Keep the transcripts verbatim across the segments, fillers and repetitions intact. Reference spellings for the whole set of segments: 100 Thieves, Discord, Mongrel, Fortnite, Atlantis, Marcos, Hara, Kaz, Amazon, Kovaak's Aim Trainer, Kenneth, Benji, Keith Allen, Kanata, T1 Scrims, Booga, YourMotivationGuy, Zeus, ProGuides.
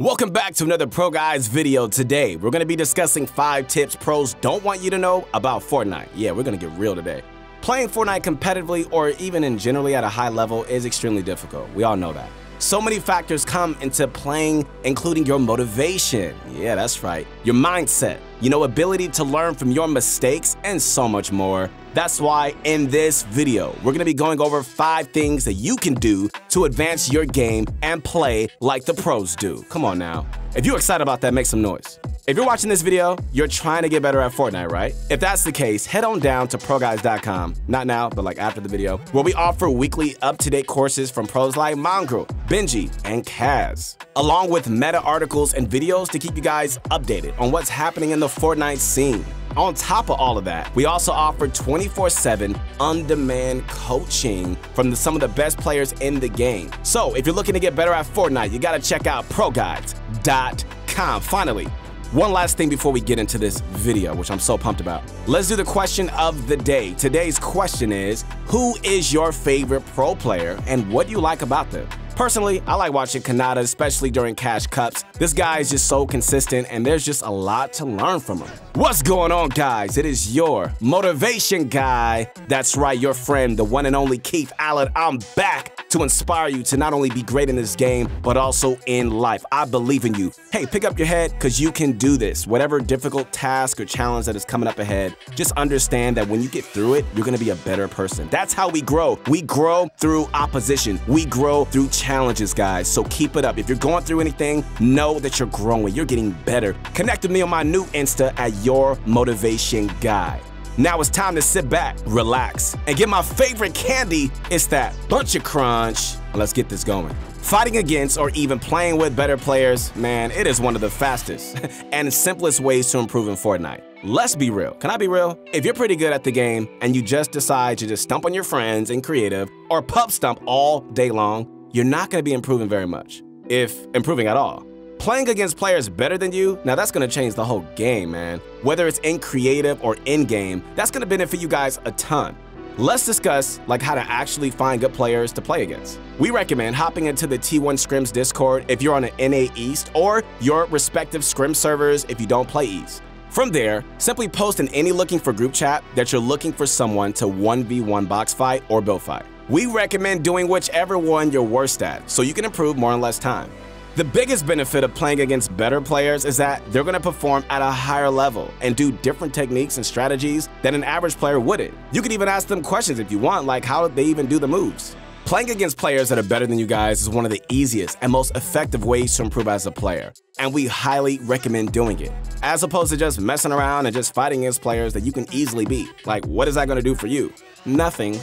Welcome back to another ProGuides video. Today, we're going to be discussing five tips pros don't want you to know about Fortnite. Yeah, we're going to get real today. Playing Fortnite competitively or even in generally at a high level is extremely difficult. We all know that. So many factors come into playing, including your motivation. Yeah, that's right. Your mindset, you know, ability to learn from your mistakes, and so much more. That's why in this video, we're gonna be going over five things that you can do to advance your game and play like the pros do. Come on now. If you're excited about that, make some noise. If you're watching this video, you're trying to get better at Fortnite, right? If that's the case, head on down to ProGuides dot com, not now, but like after the video, where we offer weekly up-to-date courses from pros like Mongrel, Benji, and Kaz, along with meta articles and videos to keep you guys updated on what's happening in the Fortnite scene. On top of all of that, we also offer twenty-four seven on-demand coaching from the, some of the best players in the game. So if you're looking to get better at Fortnite, you gotta check out ProGuides dot com. Finally, one last thing before we get into this video, which I'm so pumped about. Let's do the question of the day. Today's question is, who is your favorite pro player and what do you like about them? Personally, I like watching Kanata, especially during Cash Cups. This guy is just so consistent and there's just a lot to learn from him. What's going on, guys? It is your motivation guy. That's right, your friend, the one and only Keith Allen. I'm back to inspire you to not only be great in this game, but also in life. I believe in you. Hey, pick up your head because you can do this. Whatever difficult task or challenge that is coming up ahead, just understand that when you get through it, you're gonna be a better person. That's how we grow. We grow through opposition. We grow through challenges. Challenges, guys, so keep it up. If you're going through anything, know that you're growing, you're getting better. Connect with me on my new Insta at YourMotivationGuy. Now it's time to sit back, relax, and get my favorite candy. It's that bunch of crunch. Let's get this going. Fighting against or even playing with better players, man, it is one of the fastest and simplest ways to improve in Fortnite. Let's be real. Can I be real? If you're pretty good at the game and you just decide to just stump on your friends in creative or pub stump all day long, you're not gonna be improving very much, if improving at all. Playing against players better than you, now that's gonna change the whole game, man. Whether it's in creative or in game, that's gonna benefit you guys a ton. Let's discuss like how to actually find good players to play against. We recommend hopping into the T one Scrims Discord if you're on an N A East or your respective Scrim servers if you don't play East. From there, simply post in any looking for group chat that you're looking for someone to one v one box fight or build fight. We recommend doing whichever one you're worst at, so you can improve more in less time. The biggest benefit of playing against better players is that they're gonna perform at a higher level and do different techniques and strategies that an average player wouldn't. You can even ask them questions if you want, like how they even do the moves. Playing against players that are better than you guys is one of the easiest and most effective ways to improve as a player, and we highly recommend doing it, as opposed to just messing around and just fighting against players that you can easily beat. Like, what is that gonna do for you? Nothing.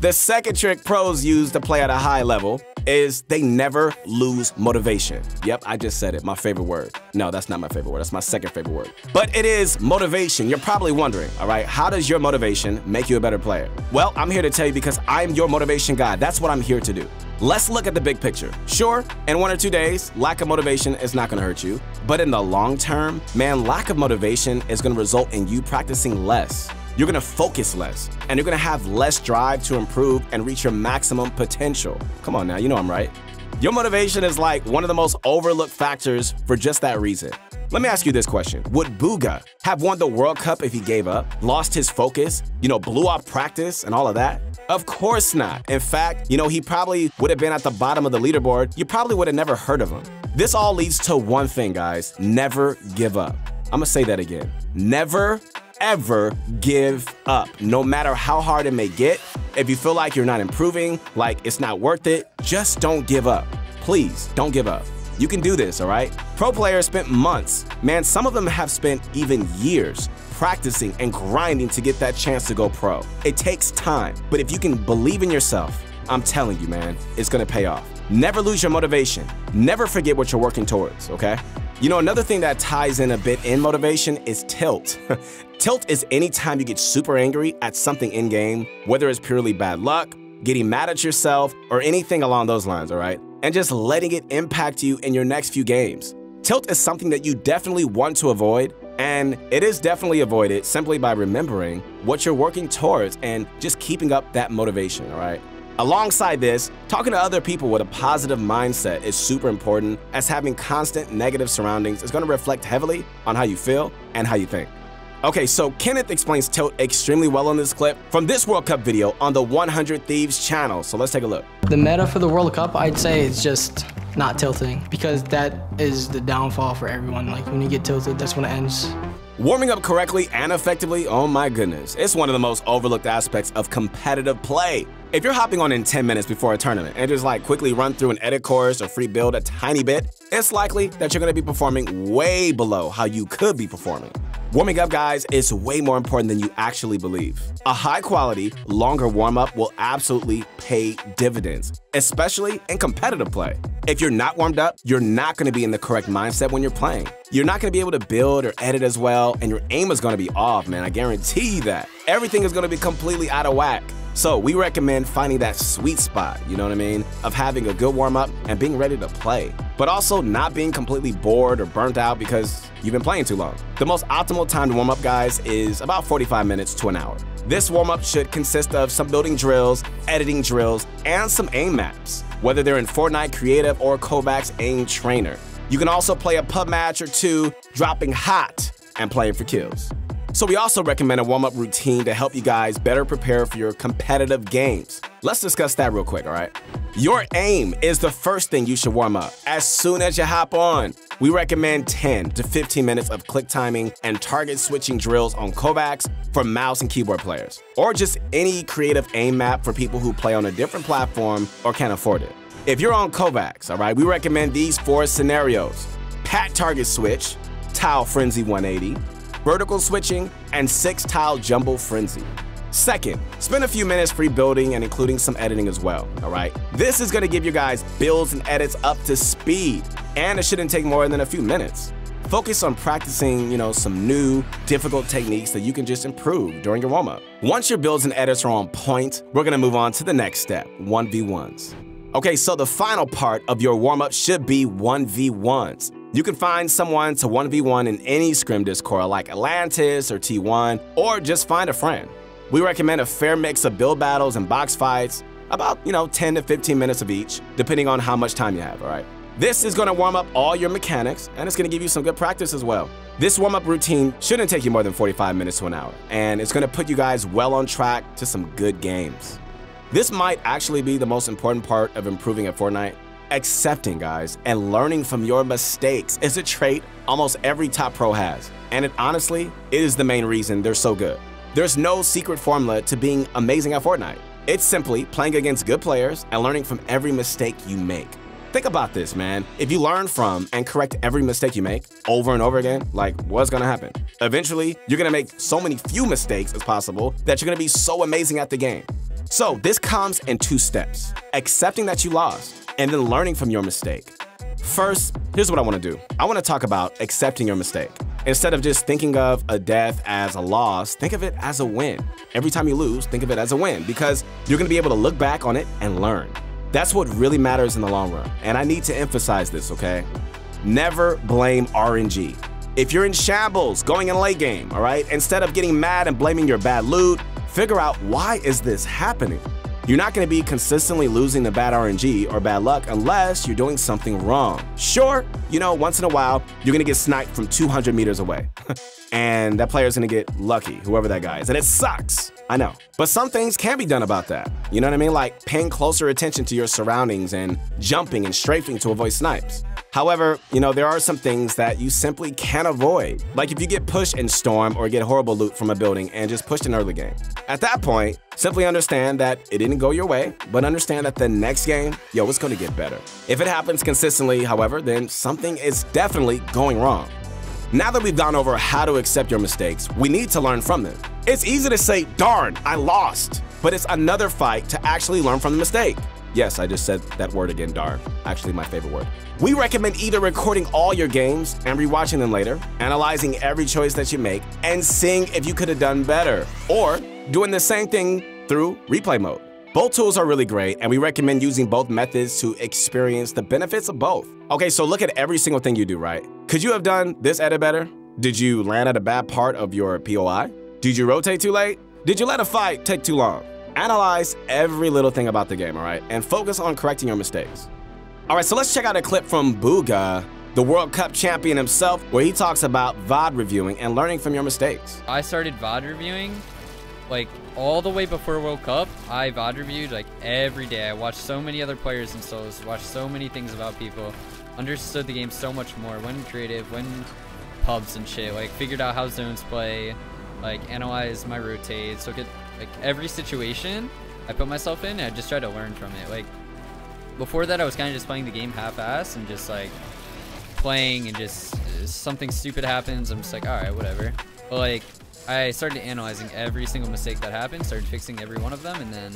The second trick pros use to play at a high level is they never lose motivation. Yep, I just said it, my favorite word. No, that's not my favorite word, that's my second favorite word. But it is motivation. You're probably wondering, all right, how does your motivation make you a better player? Well, I'm here to tell you because I'm your motivation guy. That's what I'm here to do. Let's look at the big picture. Sure, in one or two days, lack of motivation is not gonna hurt you. But in the long term, man, lack of motivation is gonna result in you practicing less. You're gonna focus less, and you're gonna have less drive to improve and reach your maximum potential. Come on now, you know I'm right. Your motivation is like one of the most overlooked factors for just that reason. Let me ask you this question. Would Booga have won the World Cup if he gave up, lost his focus, you know, blew out practice and all of that? Of course not. In fact, you know, he probably would have been at the bottom of the leaderboard. You probably would have never heard of him. This all leads to one thing, guys. Never give up. I'm gonna say that again. Never ever give up. No matter how hard it may get, if you feel like you're not improving, like it's not worth it, just don't give up. Please, don't give up. You can do this, all right? Pro players spent months, man, some of them have spent even years practicing and grinding to get that chance to go pro. It takes time, but if you can believe in yourself, I'm telling you, man, it's gonna pay off. Never lose your motivation. Never forget what you're working towards, okay? You know, another thing that ties in a bit in motivation is tilt. Tilt is anytime you get super angry at something in game, whether it's purely bad luck, getting mad at yourself, or anything along those lines, all right? And just letting it impact you in your next few games. Tilt is something that you definitely want to avoid, and it is definitely avoided simply by remembering what you're working towards and just keeping up that motivation, all right? Alongside this, talking to other people with a positive mindset is super important, as having constant negative surroundings is going to reflect heavily on how you feel and how you think. Okay, so Kenneth explains tilt extremely well on this clip from this World Cup video on the one hundred Thieves channel, so let's take a look. The meta for the World Cup, I'd say it's just not tilting, because that is the downfall for everyone. Like, when you get tilted, that's when it ends. Warming up correctly and effectively, oh my goodness, it's one of the most overlooked aspects of competitive play. If you're hopping on in ten minutes before a tournament and just like quickly run through an edit course or free build a tiny bit, it's likely that you're going to be performing way below how you could be performing. Warming up, guys, is way more important than you actually believe. A high quality, longer warm up will absolutely pay dividends, especially in competitive play. If you're not warmed up, you're not going to be in the correct mindset when you're playing. You're not going to be able to build or edit as well, and your aim is going to be off, man. I guarantee you that. Everything is going to be completely out of whack. So we recommend finding that sweet spot, you know what I mean, of having a good warm-up and being ready to play, but also not being completely bored or burnt out because you've been playing too long. The most optimal time to warm up, guys, is about forty-five minutes to an hour. This warm-up should consist of some building drills, editing drills, and some aim maps, whether they're in Fortnite Creative or Kovaak's Aim Trainer. You can also play a pub match or two, dropping hot and playing for kills. So we also recommend a warm-up routine to help you guys better prepare for your competitive games. Let's discuss that real quick, all right? Your aim is the first thing you should warm up as soon as you hop on. We recommend ten to fifteen minutes of click timing and target switching drills on Kovaak's for mouse and keyboard players, or just any creative aim map for people who play on a different platform or can't afford it. If you're on Kovaak's, all right, we recommend these four scenarios: pat target switch, tile frenzy one eighty, vertical switching, and six tile jumble frenzy. Second, spend a few minutes free building and including some editing as well, all right? This is gonna give you guys builds and edits up to speed, and it shouldn't take more than a few minutes. Focus on practicing, you know, some new, difficult techniques that you can just improve during your warm-up. Once your builds and edits are on point, we're gonna move on to the next step, one v ones. Okay, so the final part of your warm-up should be one v ones. You can find someone to one v one in any scrim Discord like Atlantis or T one, or just find a friend. We recommend a fair mix of build battles and box fights, about, you know, ten to fifteen minutes of each, depending on how much time you have, all right? This is gonna warm up all your mechanics, and it's gonna give you some good practice as well. This warm-up routine shouldn't take you more than forty-five minutes to an hour, and it's gonna put you guys well on track to some good games. This might actually be the most important part of improving at Fortnite. Accepting, guys, and learning from your mistakes is a trait almost every top pro has, and it honestly it is the main reason they're so good. There's no secret formula to being amazing at Fortnite. It's simply playing against good players and learning from every mistake you make. Think about this, man. If you learn from and correct every mistake you make over and over again, like, what's gonna happen? Eventually, you're gonna make so many few mistakes as possible that you're gonna be so amazing at the game. So this comes in two steps: accepting that you lost, and then learning from your mistake. First, here's what I wanna do. I wanna talk about accepting your mistake. Instead of just thinking of a death as a loss, think of it as a win. Every time you lose, think of it as a win, because you're gonna be able to look back on it and learn. That's what really matters in the long run, and I need to emphasize this, okay? Never blame R N G. If you're in shambles going in late game, all right, instead of getting mad and blaming your bad loot, figure out, why is this happening? You're not gonna be consistently losing the bad R N G or bad luck unless you're doing something wrong. Sure, you know, once in a while, you're gonna get sniped from two hundred meters away. And that player's gonna get lucky, whoever that guy is, and it sucks, I know. But some things can be done about that. You know what I mean? Like paying closer attention to your surroundings and jumping and strafing to avoid snipes. However, you know, there are some things that you simply can't avoid. Like if you get pushed in storm or get horrible loot from a building and just pushed in early game. At that point, simply understand that it didn't go your way, but understand that the next game, yo, it's gonna get better. If it happens consistently, however, then something is definitely going wrong. Now that we've gone over how to accept your mistakes, we need to learn from them. It's easy to say, darn, I lost, but it's another fight to actually learn from the mistake. Yes, I just said that word again, darn. Actually, my favorite word. We recommend either recording all your games and rewatching them later, analyzing every choice that you make, and seeing if you could have done better, or doing the same thing through replay mode. Both tools are really great, and we recommend using both methods to experience the benefits of both. Okay, so look at every single thing you do, right? Could you have done this edit better? Did you land at a bad part of your P O I? Did you rotate too late? Did you let a fight take too long? Analyze every little thing about the game, all right? And focus on correcting your mistakes. All right, so let's check out a clip from Booga, the World Cup champion himself, where he talks about V O D reviewing and learning from your mistakes. I started V O D reviewing, like, all the way before World Cup. I V O D reviewed, like, every day. I watched so many other players and solos, watched so many things about people, understood the game so much more, went creative, went pubs and shit, like, figured out how zones play, like, analyzed my rotates, look at, like, every situation I put myself in, and I just tried to learn from it. Like, before that, I was kind of just playing the game half-assed and just, like, playing and just something stupid happens, I'm just like, all right, whatever. But like, I started analyzing every single mistake that happened, started fixing every one of them, and then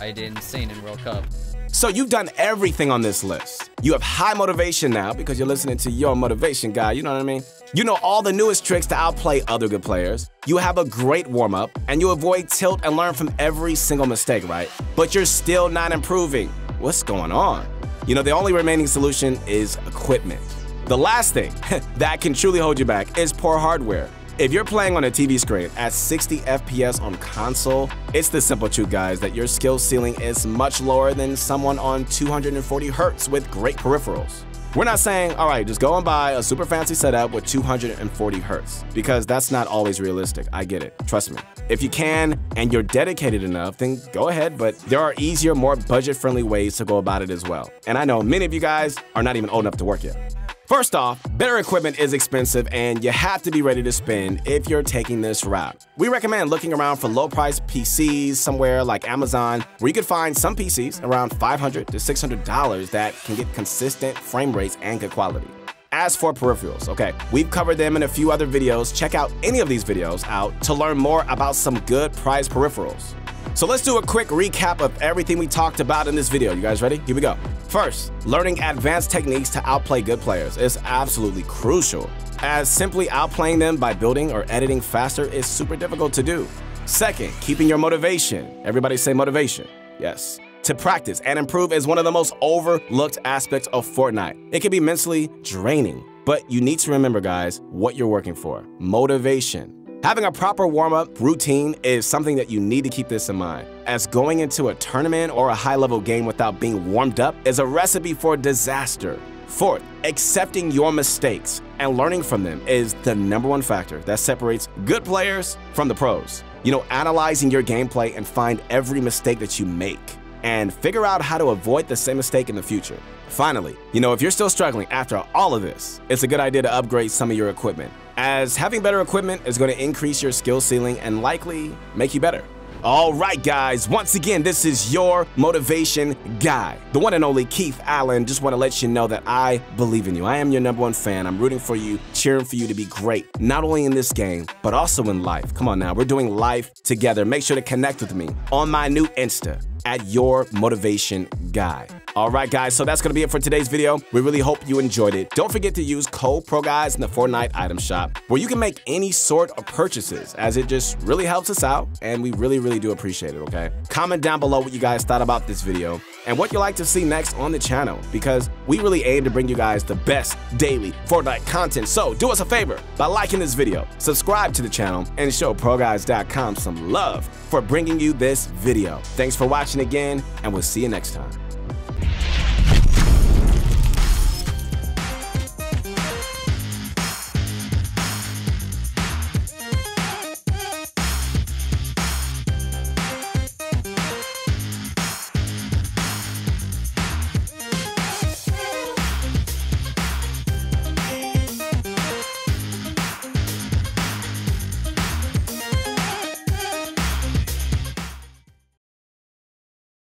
I did insane in World Cup. So you've done everything on this list. You have high motivation now because you're listening to Your Motivation Guy, you know what I mean? You know all the newest tricks to outplay other good players. You have a great warm-up, and you avoid tilt and learn from every single mistake, right? But you're still not improving. What's going on? You know, the only remaining solution is equipment. The last thing that can truly hold you back is poor hardware. If you're playing on a T V screen at sixty F P S on console, it's the simple truth, guys, that your skill ceiling is much lower than someone on two hundred forty hertz with great peripherals. We're not saying, all right, just go and buy a super fancy setup with two hundred forty hertz, because that's not always realistic. I get it, trust me. If you can and you're dedicated enough, then go ahead, but there are easier, more budget-friendly ways to go about it as well. And I know many of you guys are not even old enough to work yet. First off, better equipment is expensive and you have to be ready to spend if you're taking this route. We recommend looking around for low-priced P Cs somewhere like Amazon, where you could find some P Cs around five hundred to six hundred dollars that can get consistent frame rates and good quality. As for peripherals, okay, we've covered them in a few other videos. Check out any of these videos out to learn more about some good prize peripherals. So let's do a quick recap of everything we talked about in this video. You guys ready? Here we go. First, learning advanced techniques to outplay good players is absolutely crucial, as simply outplaying them by building or editing faster is super difficult to do. Second, keeping your motivation. Everybody say motivation. Yes. To practice and improve is one of the most overlooked aspects of Fortnite. It can be mentally draining, but you need to remember, guys, what you're working for. Motivation. Having a proper warm-up routine is something that you need to keep this in mind, as going into a tournament or a high-level game without being warmed up is a recipe for disaster. Fourth, accepting your mistakes and learning from them is the number one factor that separates good players from the pros. You know, analyzing your gameplay and find every mistake that you make, and figure out how to avoid the same mistake in the future. Finally, you know, if you're still struggling after all of this, it's a good idea to upgrade some of your equipment, as having better equipment is going to increase your skill ceiling and likely make you better. All right, guys, once again, this is Your Motivation Guy, the one and only Keith Allen. Just want to let you know that I believe in you. I am your number one fan. I'm rooting for you, cheering for you to be great, not only in this game, but also in life. Come on now, we're doing life together. Make sure to connect with me on my new Insta, at Your Motivation Guy. All right, guys, so that's gonna be it for today's video. We really hope you enjoyed it. Don't forget to use code ProGuides in the Fortnite item shop, where you can make any sort of purchases, as it just really helps us out, and we really, really do appreciate it, okay? Comment down below what you guys thought about this video and what you'd like to see next on the channel, because we really aim to bring you guys the best daily Fortnite content. So do us a favor by liking this video, subscribe to the channel, and show ProGuides dot com some love for bringing you this video. Thanks for watching again, and we'll see you next time.